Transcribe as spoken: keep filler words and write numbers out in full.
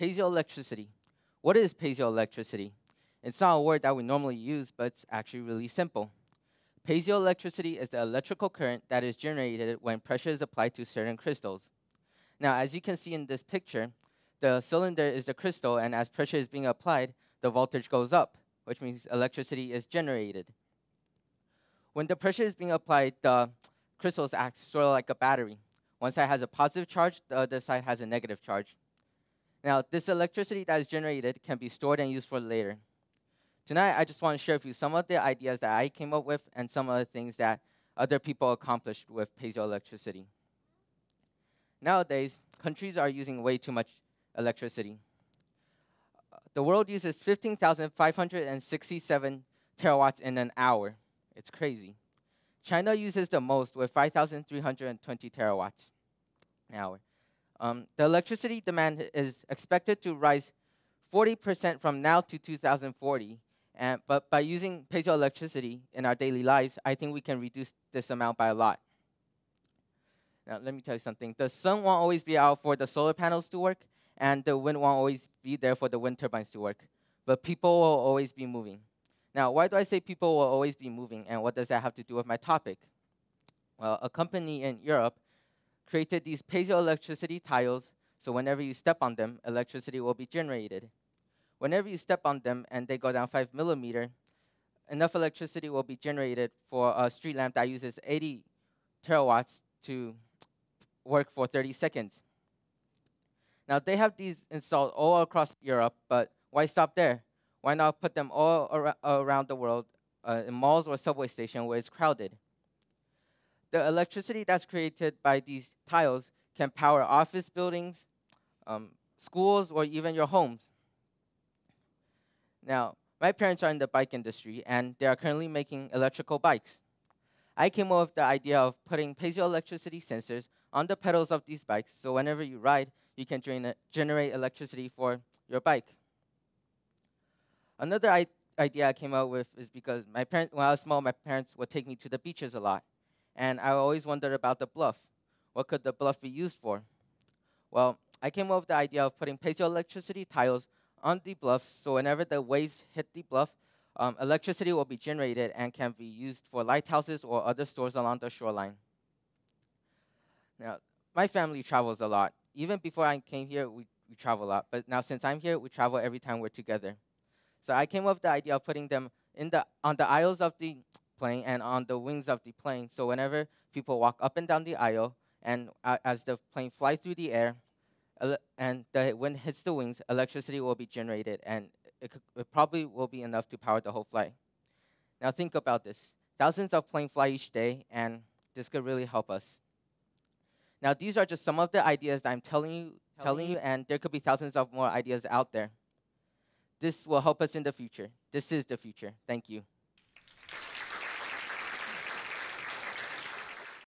Piezoelectricity. What is piezoelectricity? It's not a word that we normally use, but it's actually really simple. Piezoelectricity is the electrical current that is generated when pressure is applied to certain crystals. Now, as you can see in this picture, the cylinder is the crystal, and as pressure is being applied, the voltage goes up, which means electricity is generated. When the pressure is being applied, the crystals act sort of like a battery. One side has a positive charge, the other side has a negative charge. Now, this electricity that is generated can be stored and used for later. Tonight, I just want to share with you some of the ideas that I came up with and some of the things that other people accomplished with piezoelectricity. Nowadays, countries are using way too much electricity. Uh, the world uses fifteen thousand five hundred sixty-seven terawatts in an hour. It's crazy. China uses the most with five thousand three hundred twenty terawatts an hour. Um, the electricity demand is expected to rise forty percent from now to two thousand forty. And, but by using piezoelectricity in our daily lives, I think we can reduce this amount by a lot. Now, let me tell you something. The sun won't always be out for the solar panels to work, and the wind won't always be there for the wind turbines to work. But people will always be moving. Now, why do I say people will always be moving, and what does that have to do with my topic? Well, a company in Europe created these piezoelectricity tiles, so whenever you step on them, electricity will be generated. Whenever you step on them and they go down five millimeter, enough electricity will be generated for a street lamp that uses eighty terawatts to work for thirty seconds. Now, they have these installed all across Europe, but why stop there? Why not put them all ar around the world uh, in malls or subway stations where it's crowded? The electricity that's created by these tiles can power office buildings, um, schools, or even your homes. Now, my parents are in the bike industry, and they are currently making electrical bikes. I came up with the idea of putting piezoelectricity sensors on the pedals of these bikes, so whenever you ride, you can generate electricity for your bike. Another I idea I came up with is because my parents, when I was small, my parents would take me to the beaches a lot. And I always wondered about the bluff. What could the bluff be used for? Well, I came up with the idea of putting piezoelectricity tiles on the bluffs, so whenever the waves hit the bluff, um, electricity will be generated and can be used for lighthouses or other stores along the shoreline. Now, my family travels a lot. Even before I came here, we, we travel a lot. But now since I'm here, we travel every time we're together. So I came up with the idea of putting them in the, on the aisles of the plane and on the wings of the plane. So whenever people walk up and down the aisle, and uh, as the plane flies through the air, and the wind hits the wings, electricity will be generated, and it, it probably will be enough to power the whole flight. Now think about this. Thousands of planes fly each day, and this could really help us. Now these are just some of the ideas that I'm telling you, telling you, and there could be thousands of more ideas out there. This will help us in the future. This is the future. Thank you.